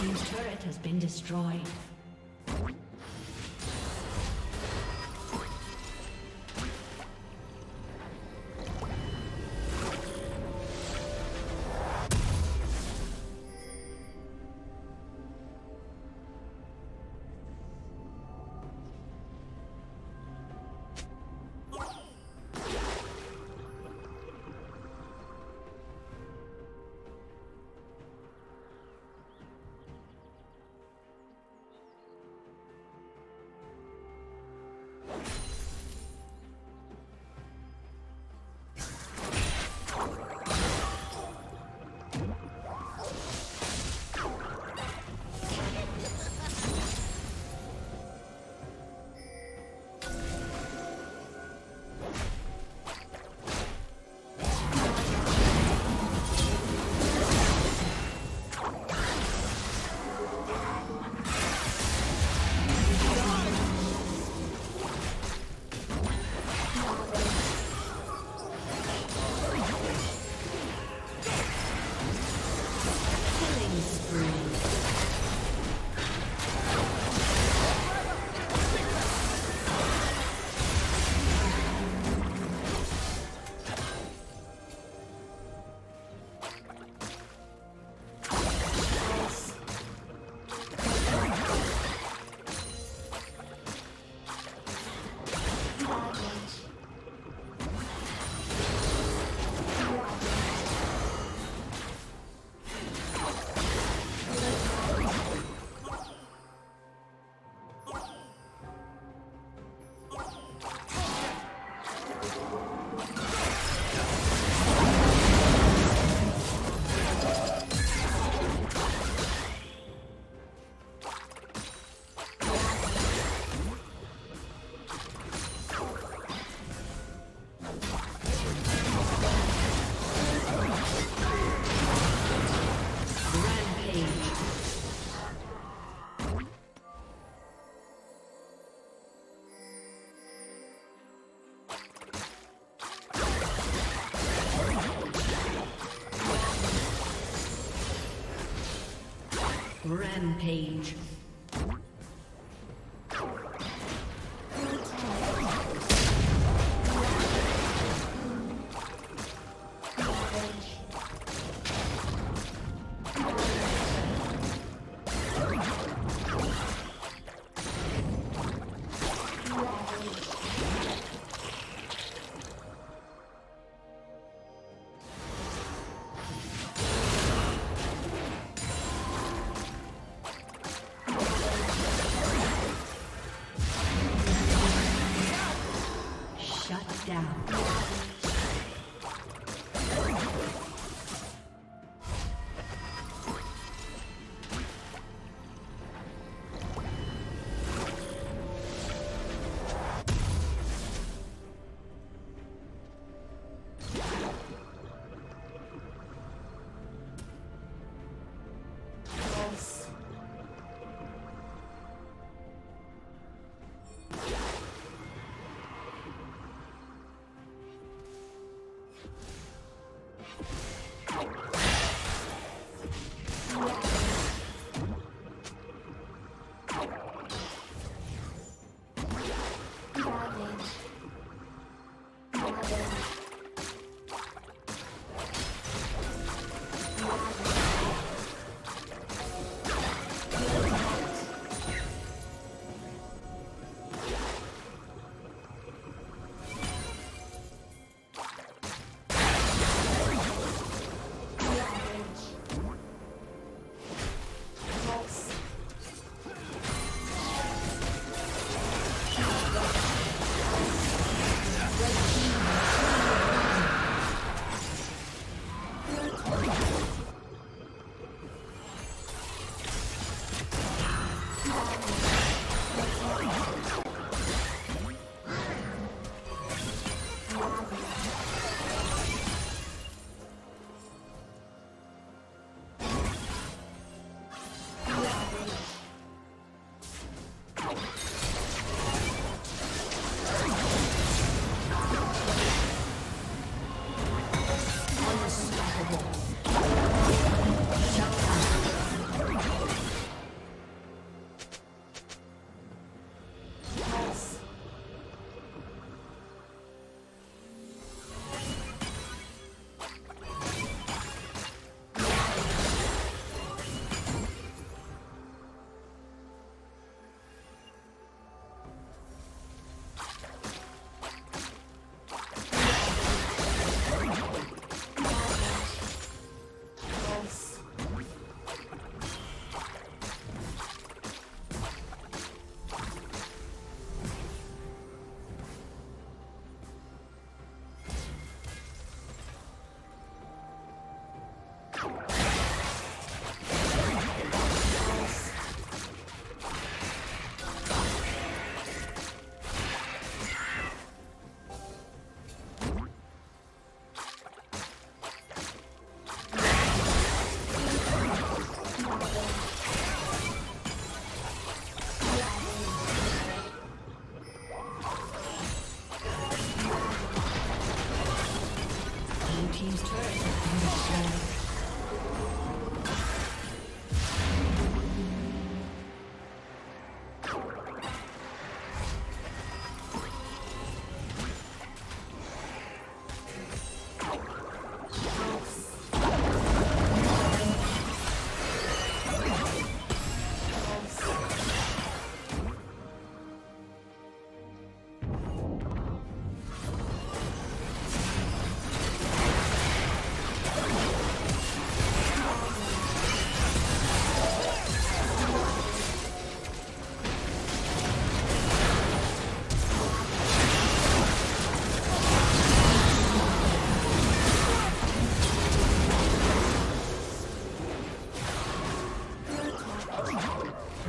team's turret has been destroyed. Rampage.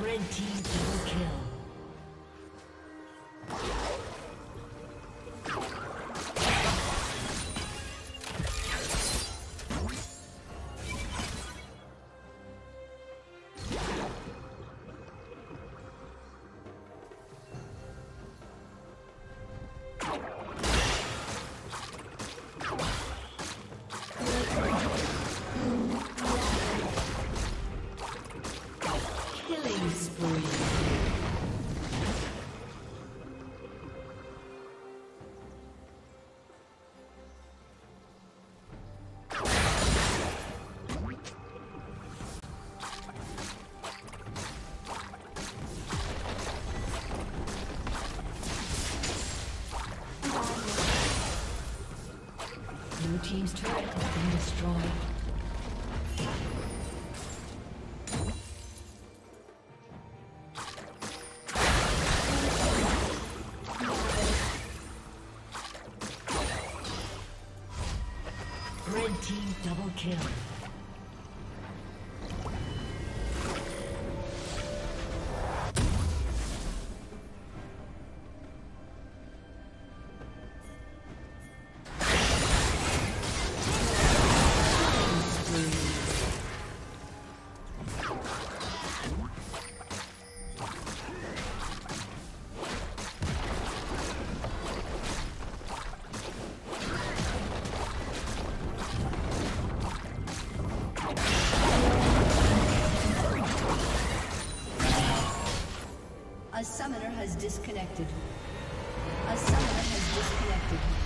Red team double kill. Team's turret has been destroyed. Red team double kill. A summoner has disconnected.